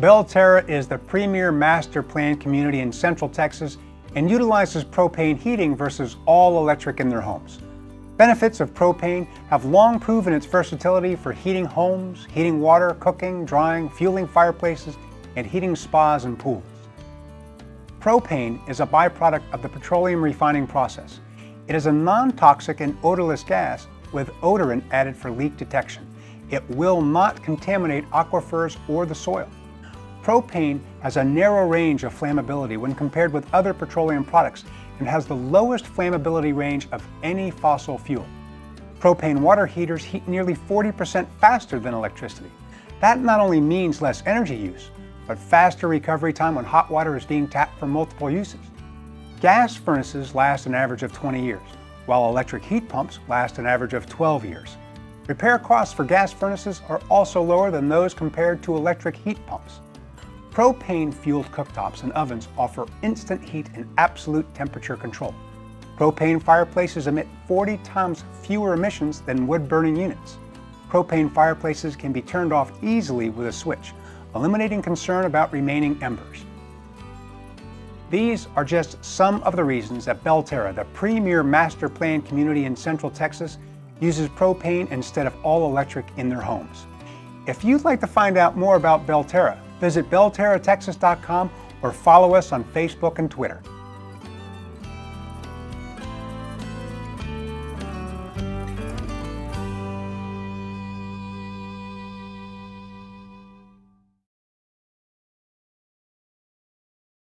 Belterra is the premier master planned community in Central Texas and utilizes propane heating versus all electric in their homes. Benefits of propane have long proven its versatility for heating homes, heating water, cooking, drying, fueling fireplaces, and heating spas and pools. Propane is a byproduct of the petroleum refining process. It is a non-toxic and odorless gas with odorant added for leak detection. It will not contaminate aquifers or the soil. Propane has a narrow range of flammability when compared with other petroleum products and has the lowest flammability range of any fossil fuel. Propane water heaters heat nearly 40% faster than electricity. That not only means less energy use, but faster recovery time when hot water is being tapped for multiple uses. Gas furnaces last an average of 20 years, while electric heat pumps last an average of 12 years. Repair costs for gas furnaces are also lower than those compared to electric heat pumps. Propane-fueled cooktops and ovens offer instant heat and absolute temperature control. Propane fireplaces emit 40 times fewer emissions than wood-burning units. Propane fireplaces can be turned off easily with a switch, eliminating concern about remaining embers. These are just some of the reasons that Belterra, the premier master planned community in Central Texas, uses propane instead of all electric in their homes. If you'd like to find out more about Belterra, visit belterratexas.com or follow us on Facebook and Twitter.